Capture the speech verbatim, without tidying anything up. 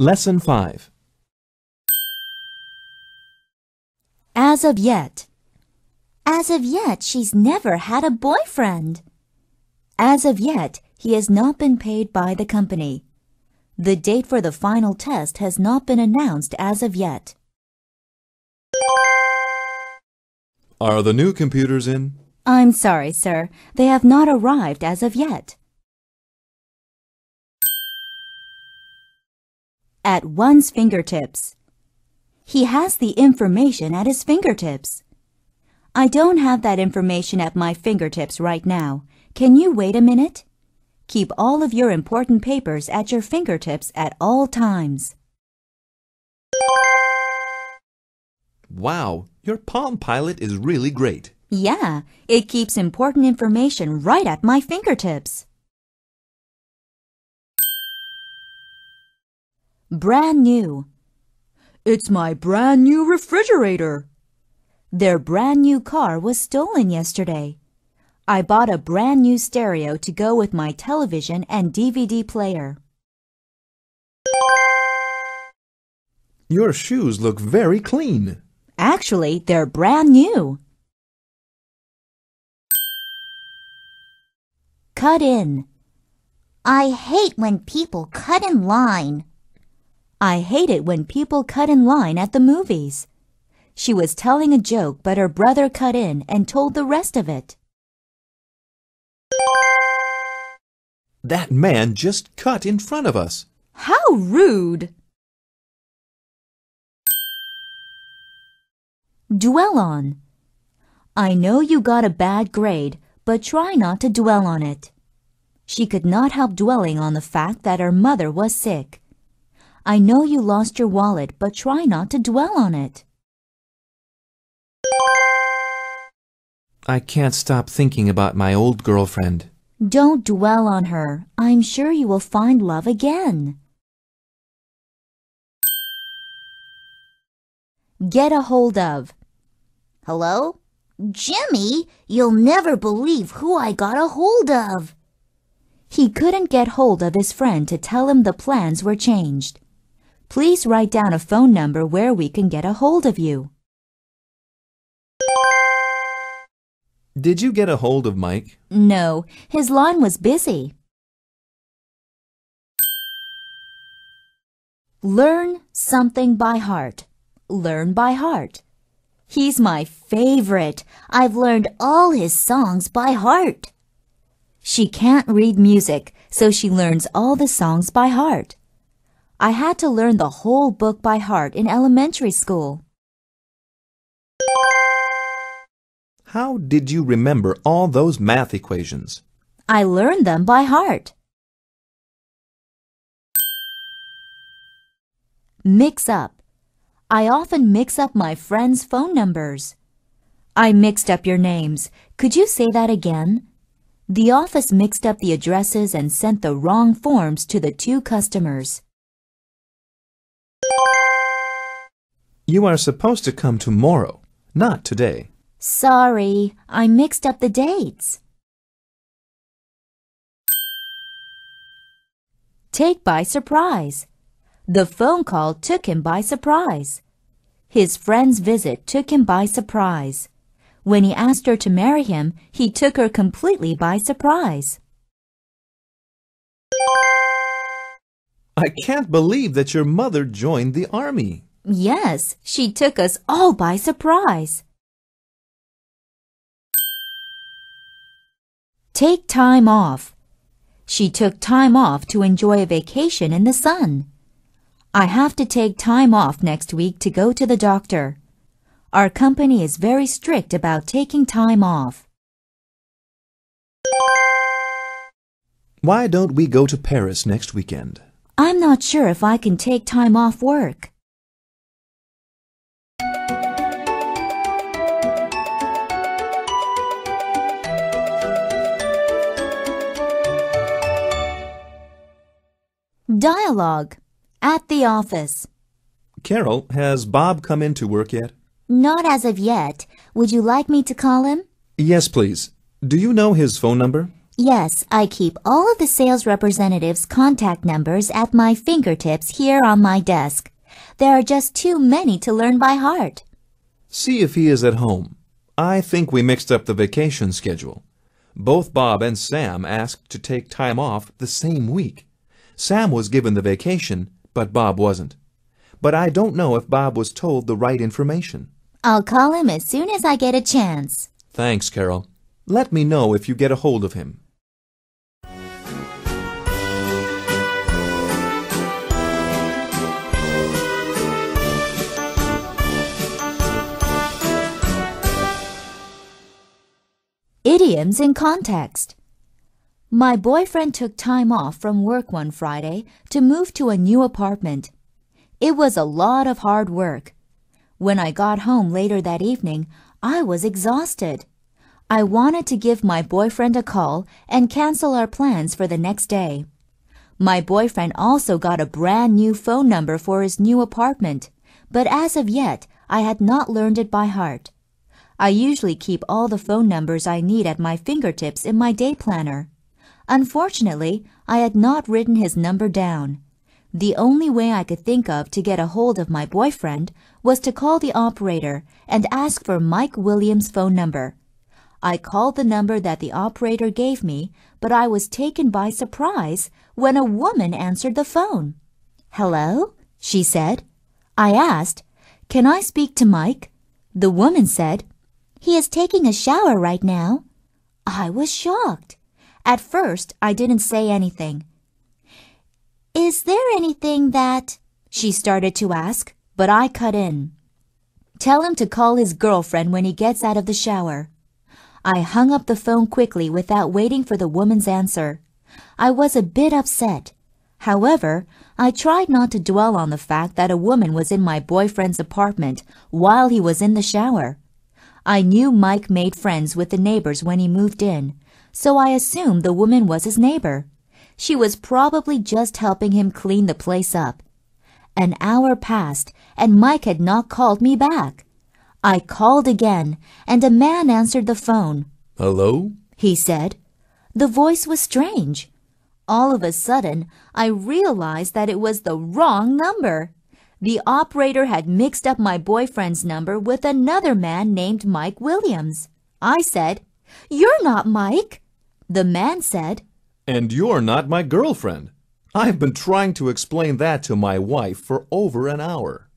Lesson five. As of yet. As of yet, she's never had a boyfriend. As of yet, he has not been paid by the company. The date for the final test has not been announced as of yet. Are the new computers in? I'm sorry, sir. They have not arrived as of yet. At one's fingertips. He has the information at his fingertips. I don't have that information at my fingertips right now. Can you wait a minute? Keep all of your important papers at your fingertips at all times. Wow, your Palm Pilot is really great. Yeah, it keeps important information right at my fingertips. Brand new. It's my brand new refrigerator. Their brand new car was stolen yesterday. I bought a brand new stereo to go with my television and D V D player. Your shoes look very clean. Actually, they're brand new. Cut in. I hate when people cut in line. I hate it when people cut in line at the movies. She was telling a joke, but her brother cut in and told the rest of it. That man just cut in front of us. How rude! Dwell on. I know you got a bad grade, but try not to dwell on it. She could not help dwelling on the fact that her mother was sick. I know you lost your wallet, but try not to dwell on it. I can't stop thinking about my old girlfriend. Don't dwell on her. I'm sure you will find love again. Get a hold of. Hello? Jimmy, you'll never believe who I got a hold of. He couldn't get hold of his friend to tell him the plans were changed. Please write down a phone number where we can get a hold of you. Did you get a hold of Mike? No, his line was busy. Learn something by heart. Learn by heart. He's my favorite. I've learned all his songs by heart. She can't read music, so she learns all the songs by heart. I had to learn the whole book by heart in elementary school. How did you remember all those math equations? I learned them by heart. Mix up. I often mix up my friends' phone numbers. I mixed up your names. Could you say that again? The office mixed up the addresses and sent the wrong forms to the two customers. You are supposed to come tomorrow, not today. Sorry, I mixed up the dates. Take by surprise. The phone call took him by surprise. His friend's visit took him by surprise. When he asked her to marry him, he took her completely by surprise. I can't believe that your mother joined the army. Yes, she took us all by surprise. Take time off. She took time off to enjoy a vacation in the sun. I have to take time off next week to go to the doctor. Our company is very strict about taking time off. Why don't we go to Paris next weekend? I'm not sure if I can take time off work. Dialogue. At the office. Carol, has Bob come into work yet? Not as of yet. Would you like me to call him? Yes, please. Do you know his phone number? Yes, I keep all of the sales representatives' contact numbers at my fingertips here on my desk. There are just too many to learn by heart. See if he is at home. I think we mixed up the vacation schedule. Both Bob and Sam asked to take time off the same week. Sam was given the vacation, but Bob wasn't. But I don't know if Bob was told the right information. I'll call him as soon as I get a chance. Thanks, Carol. Let me know if you get a hold of him. Idioms in context. My boyfriend took time off from work one Friday to move to a new apartment. It was a lot of hard work. When I got home later that evening, I was exhausted. I wanted to give my boyfriend a call and cancel our plans for the next day. My boyfriend also got a brand new phone number for his new apartment, but as of yet, I had not learned it by heart. I usually keep all the phone numbers I need at my fingertips in my day planner. Unfortunately, I had not written his number down. The only way I could think of to get a hold of my boyfriend was to call the operator and ask for Mike Williams' phone number. I called the number that the operator gave me, but I was taken by surprise when a woman answered the phone. "Hello?" she said. I asked, "Can I speak to Mike?" The woman said, "He is taking a shower right now." I was shocked. At first, I didn't say anything. "Is there anything that—" she started to ask, but I cut in. "Tell him to call his girlfriend when he gets out of the shower." I hung up the phone quickly without waiting for the woman's answer. I was a bit upset. However, I tried not to dwell on the fact that a woman was in my boyfriend's apartment while he was in the shower. I knew Mike made friends with the neighbors when he moved in, so I assumed the woman was his neighbor. She was probably just helping him clean the place up. An hour passed, and Mike had not called me back. I called again, and a man answered the phone. "Hello?" he said. The voice was strange. All of a sudden, I realized that it was the wrong number. The operator had mixed up my boyfriend's number with another man named Mike Williams. I said, "You're not Mike." The man said, "And you're not my girlfriend. I've been trying to explain that to my wife for over an hour."